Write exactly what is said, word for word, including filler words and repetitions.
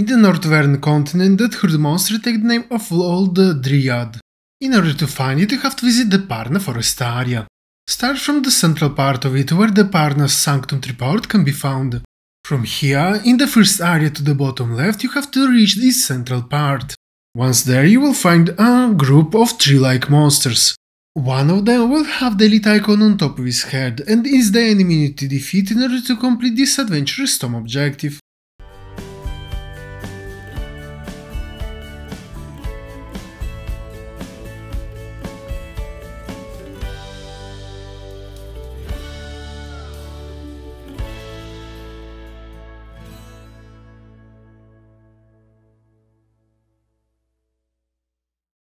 In the North Vern continent, that herd monster take the name of Old Dryad. In order to find it, you have to visit the Parna Forest area. Start from the central part of it, where the Parna's Sanctum Triport can be found. From here, in the first area to the bottom left, you have to reach this central part. Once there, you will find a group of tree-like monsters. One of them will have the elite icon on top of his head, and is the enemy you need to defeat in order to complete this adventurous tome objective.